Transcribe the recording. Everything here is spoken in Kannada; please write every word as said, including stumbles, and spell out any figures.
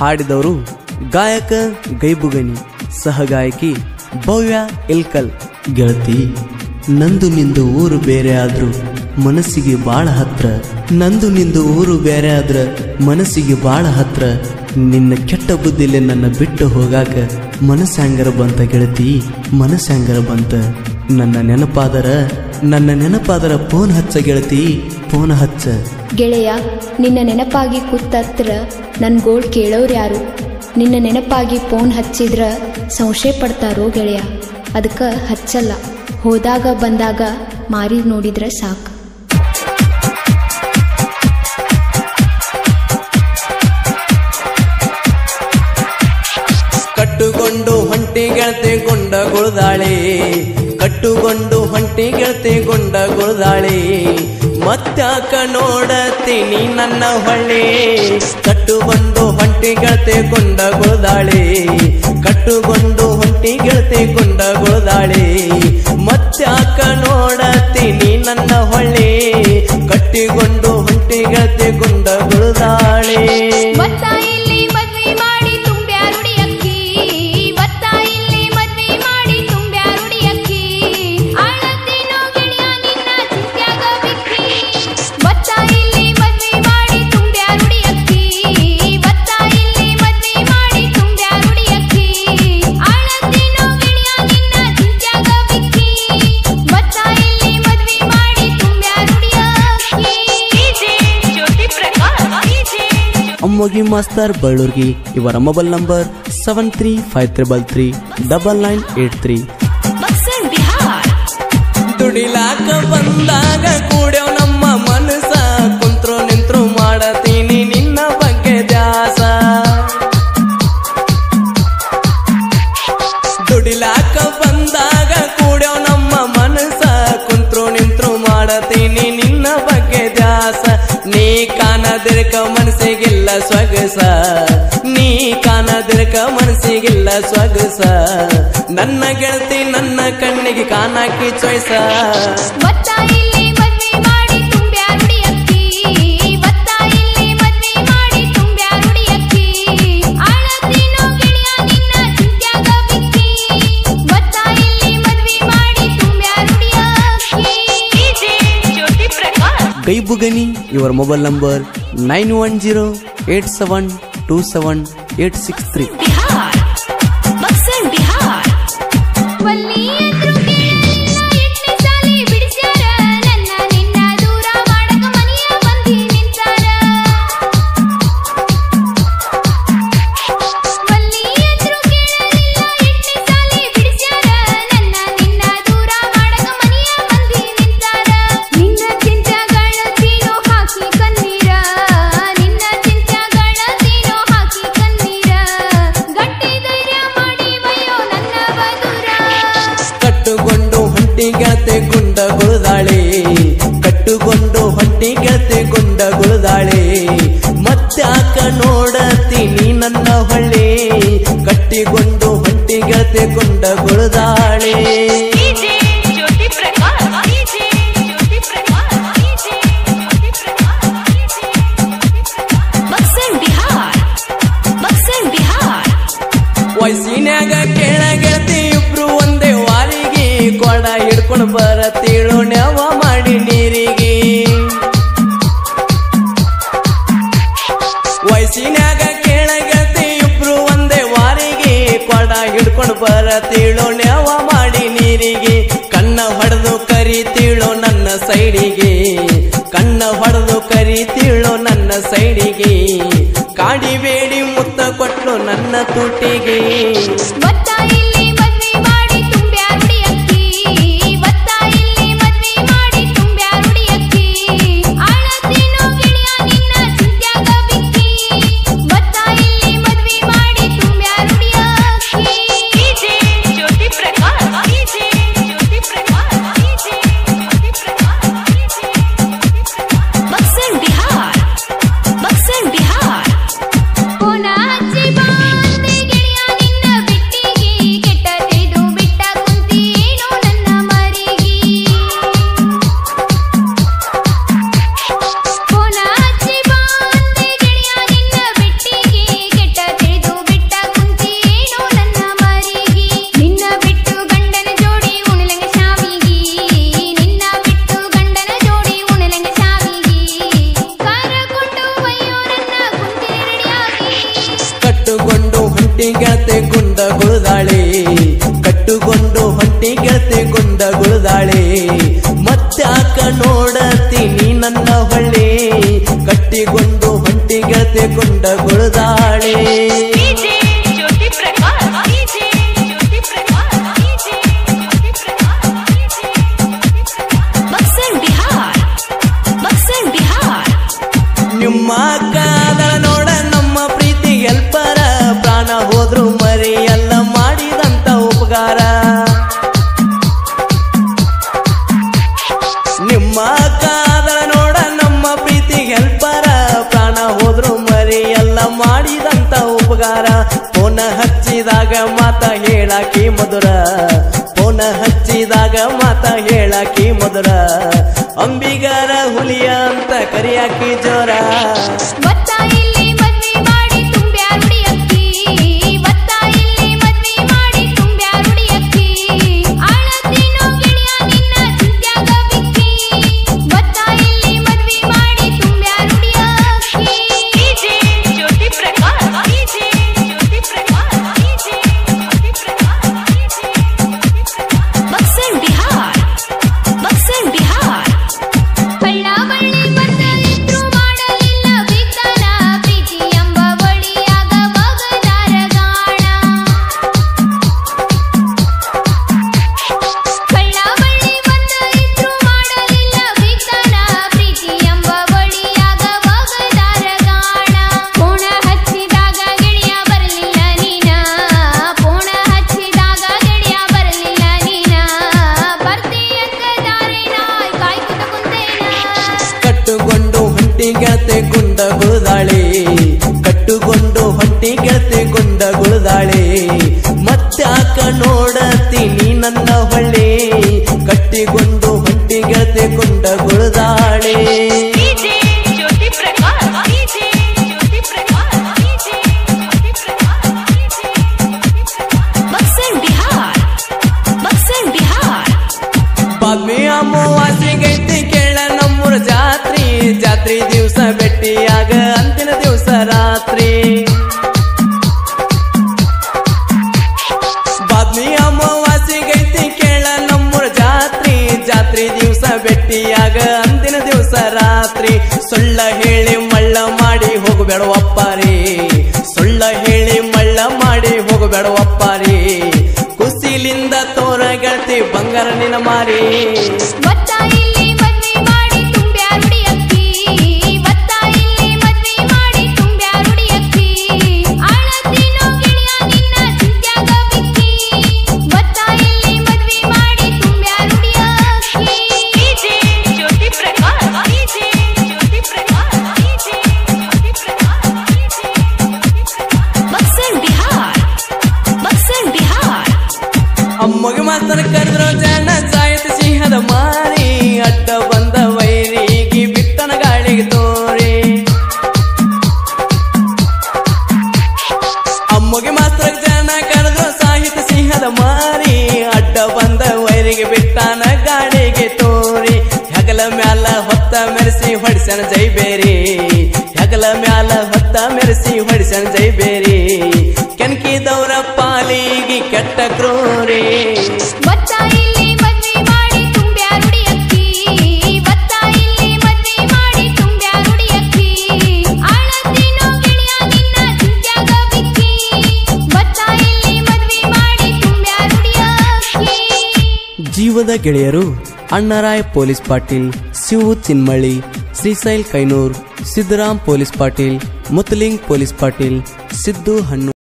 ಹಾಡಿದವರು ಗಾಯಕ ಗೈಬು ಗನಿ, ಸಹಗಾಯಕಿ ಭವ್ಯ ಇಲ್ಕಲ್. ಗೆಳತಿ, ನಂದು ನಿಂದು ಊರು ಬೇರೆ ಆದ್ರೂ ಮನಸ್ಸಿಗೆ ಭಾಳ ಹತ್ರ, ನಂದು ನಿಂದು ಊರು ಬೇರೆ ಆದ್ರೆ ಮನಸ್ಸಿಗೆ ಭಾಳ ಹತ್ರ. ನಿನ್ನ ಕೆಟ್ಟ ಬುದ್ಧಿಲೆ ನನ್ನ ಬಿಟ್ಟು ಹೋಗಾಕ ಮನಸ್ಸಂಗರ ಬಂತ ಗೆಳತಿ, ಮನಸ್ಸಂಗರ ಬಂತ. ನನ್ನ ನೆನಪಾದರ ನನ್ನ ನೆನಪಾದರ ಫೋನ್ ಹಚ್ಚ ಗೆಳತಿ, ಫೋನ್ ಹಚ್ಚ. ಗೆಳೆಯ, ನಿನ್ನ ನೆನಪಾಗಿ ಕೂತತ್ರ ನನ್ನ ಗೋಳ್ ಕೇಳೋರು ಯಾರು? ನಿನ್ನ ನೆನಪಾಗಿ ಫೋನ್ ಹಚ್ಚಿದ್ರ ಸಂಶಯ ಪಡ್ತಾರೋ ಗೆಳೆಯ, ಅದಕ್ಕೆ ಹಚ್ಚಲ್ಲ. ಹೋದಾಗ ಬಂದಾಗ ಮಾರಿ ನೋಡಿದ್ರೆ ಸಾಕು. ಕಟ್ಟುಕೊಂಡು ಹೊಂಟಿ ಗೆಳತೆ ಗೊಂಡಗೊಳ್ದಾಳೆ, ಕಟ್ಟುಕೊಂಡು ಹೊಂಟಿ ಗೆಳತೆ ಗೊಂಡಗೊಳ್ದಾಳೆ, ಮತ್ತಾಕ ನೋಡತೀನಿ ನನ್ನ ಹೊಳೆ. ಕಟ್ಟುಕೊಂಡು ಹೊಂಟಿ ಗೆಳತೆ ಗೊಂಡಗೊಳ್ದಾಳೆ, ಕಟ್ಟುಕೊಂಡು ಹೊಂಟಿ ಗೆಳತೆ ಗೊಂಡಗೊಳ್ದಾಳೆ, ಮತ್ತಾಕ ನೋಡತೀನಿ ನನ್ನ ಹೊಳೆ. ಕಟ್ಟಿಕೊಂಡು ಹೊಂಟಿ ಗೆಳತೆ ಗೊಂಡಗೊಳ್ದಾಳೆ. ಅಮ್ಮೋಗಿ ಮಾಸ್ತರ್ ಬಳ್ಳೂರ್ಗಿ. ಇವರ mobile number seven three five triple three double nine eight three. ದುಡಿಲಾಕ ಬಂದಾಗ ಕೂಡ್ಯವ ನಮ್ಮ ಮನಸ, ಕುಂತ್ರು ನಿಂತ್ರು ಮಾಡತೀನಿ ನಿನ್ನ ಬಗ್ಗೆ ದ್ಯಾಸ. ದುಡಿಲಾಕ ಬಂದಾಗ ಕೂಡ್ಯವ ನಮ್ಮ ಮನಸ, ಕುಂತ್ರು ನಿಂತ್ರು ಮಾಡತೀನಿ ನಿನ್ನ ಬಗ್ಗೆ ದ್ಯಾಸ. ನೀ ಕಾಣದಿರ್ಕ ಮನಸ್ಸಿಗೆಲ್ಲ ಸೊಗಸ, ನೀ ಕಾಣದಿರ್ಕ ಮನಸ್ಸಿಗೆಲ್ಲ ಸೊಗಸ. ನನ್ನ ಗೆಳತಿ ನನ್ನ ಕಣ್ಣಿಗೆ ಕಾಣಾಕಿ ಚೊಯ್ಸ. ಗೈಬು ಗನಿ. ಇವರ mobile number nine one zero eight seven two seven eight six three. ಗೆಳತೆ ಗೊಂಡಗೊಳ್ದಾಳೆ, ಕಟ್ಟುಕೊಂಡು ಹೊಂಟಿ ಗೆಳತೆ ಗೊಂಡಗೊಳ್ದಾಳೆ, ಮತ್ತಾಕ ನೋಡತೀನಿ ನನ್ನ ಹೊಳ್ಳೆ. ಕಟ್ಟಿಕೊಂಡು ಹೊಂಟಿ ಗೆಳತೆ ಗೊಂಡಗೊಳ್ದಾಳೆ. ವಯಸ್ಸಿನಾಗ ಕೇಳ ಗೆಳತಿ ಇಬ್ರು ಒಂದೇ ವಾರಿಗೆ, ಕೊಡ ಹಿಡ್ಕೊಂಡು ಬರತೀಳು ನೆವ ಮಾಡಿ ನೀರಿಗೆ. ವಯಸ್ಸಿನಾಗ ಕೇಳ ಗೆಳತಿ ಇಬ್ರು ಒಂದೇ ವಾರಿಗೆ, ಕೊಡ ಹಿಡ್ಕೊಂಡು ಬರತೀಳು ನೆವ ಮಾಡಿ ನೀರಿಗೆ. ಕಣ್ಣ ಹೊಡೆದು ಕರಿತೀಳು ನನ್ನ ಸೈಡಿಗೆ, ಕಣ್ಣ ಹೊಡೆದು ಕರಿತೀಳು ನನ್ನ ಸೈಡಿಗೆ. ಕಾಡಿ ಬೇಡಿ ಮುತ್ತ ಕೊಟ್ಟು ನನ್ನ ತುಟಿಗೆ. ಹೊಟ್ಟಿಗೆತೆ ಗುಂಡಗುಳದಾಳೆ ಕಟ್ಟುಕೊಂಡು ಹೊಟ್ಟಿಗೆತೆ ಗುಂಡಗುಳದಾಳೆ ಮತ್ತಾಕ ನೋಡತೀನಿ ನನ್ನ ಹೊಳ್ಳಿ ಕಟ್ಟಿಕೊಂಡು ಹೊಟ್ಟಿಗೆತೆ ಗುಂಡಗುಳದಾಳೆ हेलाकी मधुर पोन हच्चिदाग माता हेलाकी मधुर अंबिगार हुलिया अंत करियाकी जोर ಗುಳದಾಳೆ ಕಟ್ಟುಕೊಂಡು ಹೊಟ್ಟಿ ಗೆಳತೆ ಗುಂಡ ಗುಳದಾಳೆ ಮತ್ತಾಕ ನೋಡತೀನಿ ನನ್ನ ಹೊಳ್ಳಿ ಕಟ್ಟಿಕೊಂಡು ಹೊಟ್ಟಿ ಗೆಳತೆ ಗುಂಡ ಗುಳದಾಳೆ ಜಾತ್ರಿ ದಿವಸ ಬೆಟ್ಟಿಯಾಗ ಅಂತಿನ ದಿವಸ ರಾತ್ರಿ ಬಾದ್ಮಿ ಅಮಾವಾಸಿಗೈತಿ ಕೇಳ ನಮ್ಮೂರ ಜಾತ್ರಿ ಜಾತ್ರಿ ದಿವಸ ಬೆಟ್ಟಿಯಾಗ ಅಂತಿನ ದಿವಸ ರಾತ್ರಿ ಸುಳ್ಳ ಹೇಳಿ ಮಳ್ಳ ಮಾಡಿ ಹೋಗಬೇಡವಪ್ಪಾರಿ ಸುಳ್ಳ ಹೇಳಿ ಮಳ್ಳ ಮಾಡಿ ಹೋಗಬೇಡವಪ್ಪಾರಿ ಕುಸಿಲಿಂದ ತೋರ ಗೆಳತಿ ಬಂಗಾರ ನಿನ ಮಾರಿ ಹೊಡಿಸಣ ಜೈ ಬೇರೆ ಹೆಗಲ ಮ್ಯಾಲ ಹೊತ್ತ ಮೆರೆಸಿ ಹೊಡಿಸಣ ಜೈ ಬೇರೆ ಕೆಣಕಿದವರ ಪಾಲಿಗೆ ಕೆಟ್ಟ ಕ್ರೂರಿ ಜೀವದ ಗೆಳೆಯರು Annaraya police Patil, Shivu Chinmalli, Shrishail Kainur, Siddaram police Patil, Muttaling police Patil, Siddu ಹಣ್ಣು